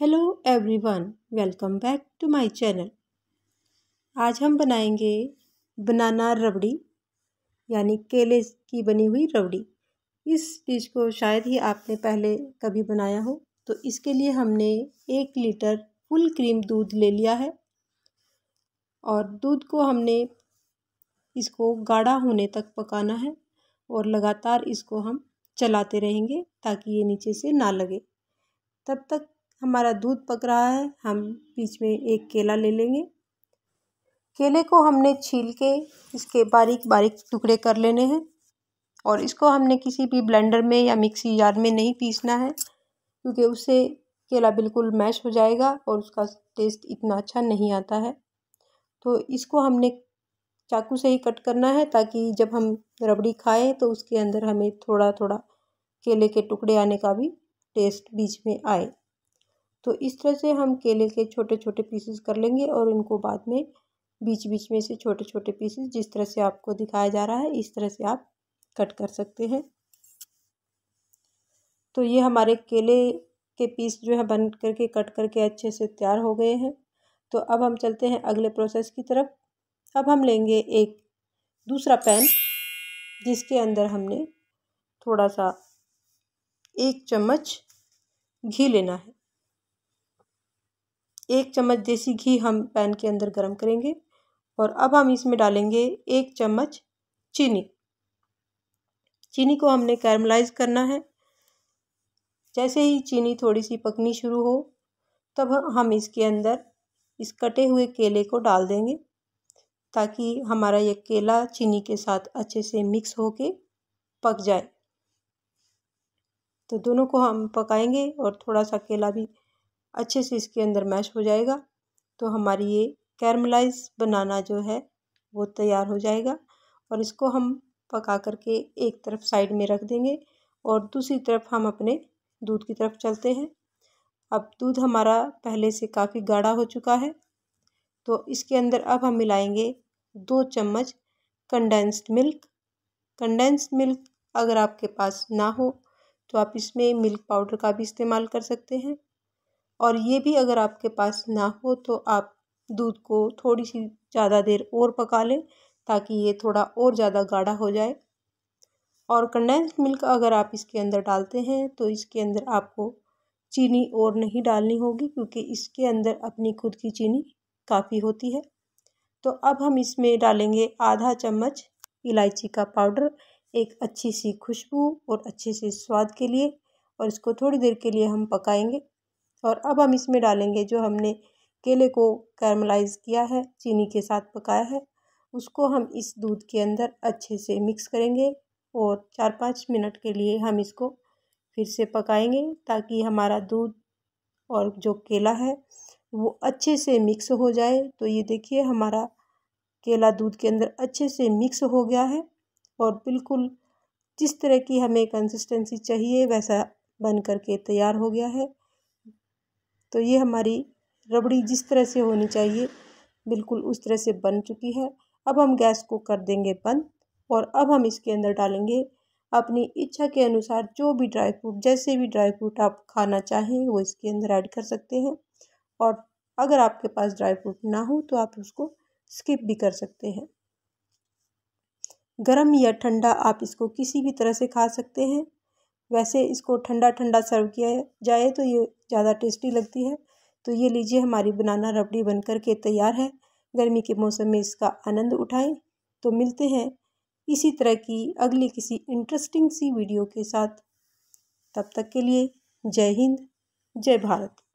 Hello everyone, welcome back to my channel. आज हम बनाएंगे बनाना रबड़ी यानी केले की बनी हुई रबड़ी। इस डिश को शायद ही आपने पहले कभी बनाया हो। तो इसके लिए हमने 1 लीटर फुल क्रीम दूध ले लिया है और दूध को हमने इसको गाढ़ा होने तक पकाना है और लगातार इसको हम चलाते रहेंगे ताकि ये नीचे से ना लगे। तब तक हमारा दूध पक रहा है, हम बीच में एक केला ले लेंगे। केले को हमने छील के इसके बारीक बारीक टुकड़े कर लेने हैं और इसको हमने किसी भी ब्लेंडर में या मिक्सी जार में नहीं पीसना है, क्योंकि उससे केला बिल्कुल मैश हो जाएगा और उसका टेस्ट इतना अच्छा नहीं आता है। तो इसको हमने चाकू से ही कट करना है ताकि जब हम रबड़ी खाएँ तो उसके अंदर हमें थोड़ा थोड़ा केले के टुकड़े आने का भी टेस्ट बीच में आए। तो इस तरह से हम केले के छोटे छोटे पीसेस कर लेंगे और उनको बाद में बीच बीच में से छोटे छोटे पीसेस, जिस तरह से आपको दिखाया जा रहा है, इस तरह से आप कट कर सकते हैं। तो ये हमारे केले के पीस जो है बन करके कट करके अच्छे से तैयार हो गए हैं। तो अब हम चलते हैं अगले प्रोसेस की तरफ। अब हम लेंगे एक दूसरा पैन, जिसके अंदर हमने थोड़ा सा 1 चम्मच घी लेना है। 1 चम्मच देसी घी हम पैन के अंदर गरम करेंगे और अब हम इसमें डालेंगे 1 चम्मच चीनी। चीनी को हमने कैरमलाइज करना है। जैसे ही चीनी थोड़ी सी पकनी शुरू हो तब हम इसके अंदर इस कटे हुए केले को डाल देंगे ताकि हमारा ये केला चीनी के साथ अच्छे से मिक्स होके पक जाए। तो दोनों को हम पकाएंगे और थोड़ा सा केला भी अच्छे से इसके अंदर मैश हो जाएगा। तो हमारी ये कैरमलाइज बनाना जो है वो तैयार हो जाएगा और इसको हम पका करके एक तरफ साइड में रख देंगे और दूसरी तरफ हम अपने दूध की तरफ चलते हैं। अब दूध हमारा पहले से काफ़ी गाढ़ा हो चुका है, तो इसके अंदर अब हम मिलाएंगे 2 चम्मच कंडेंस्ड मिल्क। कंडेंस्ड मिल्क अगर आपके पास ना हो तो आप इसमें मिल्क पाउडर का भी इस्तेमाल कर सकते हैं, और ये भी अगर आपके पास ना हो तो आप दूध को थोड़ी सी ज़्यादा देर और पका लें ताकि ये थोड़ा और ज़्यादा गाढ़ा हो जाए। और कंडेंस्ड मिल्क अगर आप इसके अंदर डालते हैं तो इसके अंदर आपको चीनी और नहीं डालनी होगी, क्योंकि इसके अंदर अपनी खुद की चीनी काफ़ी होती है। तो अब हम इसमें डालेंगे आधा चम्मच इलायची का पाउडर, एक अच्छी सी खुशबू और अच्छे से स्वाद के लिए, और इसको थोड़ी देर के लिए हम पकाएंगे। और अब हम इसमें डालेंगे जो हमने केले को कैरमलाइज किया है, चीनी के साथ पकाया है, उसको हम इस दूध के अंदर अच्छे से मिक्स करेंगे और 4-5 मिनट के लिए हम इसको फिर से पकाएंगे ताकि हमारा दूध और जो केला है वो अच्छे से मिक्स हो जाए। तो ये देखिए हमारा केला दूध के अंदर अच्छे से मिक्स हो गया है और बिल्कुल जिस तरह की हमें कंसिस्टेंसी चाहिए वैसा बन करके तैयार हो गया है। तो ये हमारी रबड़ी जिस तरह से होनी चाहिए बिल्कुल उस तरह से बन चुकी है। अब हम गैस को कर देंगे बंद और अब हम इसके अंदर डालेंगे अपनी इच्छा के अनुसार जो भी ड्राई फ्रूट, जैसे भी ड्राई फ्रूट आप खाना चाहें वो इसके अंदर ऐड कर सकते हैं, और अगर आपके पास ड्राई फ्रूट ना हो तो आप उसको स्किप भी कर सकते हैं। गर्म या ठंडा आप इसको किसी भी तरह से खा सकते हैं। वैसे इसको ठंडा ठंडा सर्व किया जाए तो ये ज़्यादा टेस्टी लगती है। तो ये लीजिए हमारी बनाना रबड़ी बनकर के तैयार है। गर्मी के मौसम में इसका आनंद उठाएं। तो मिलते हैं इसी तरह की अगली किसी इंटरेस्टिंग सी वीडियो के साथ। तब तक के लिए जय हिंद, जय भारत।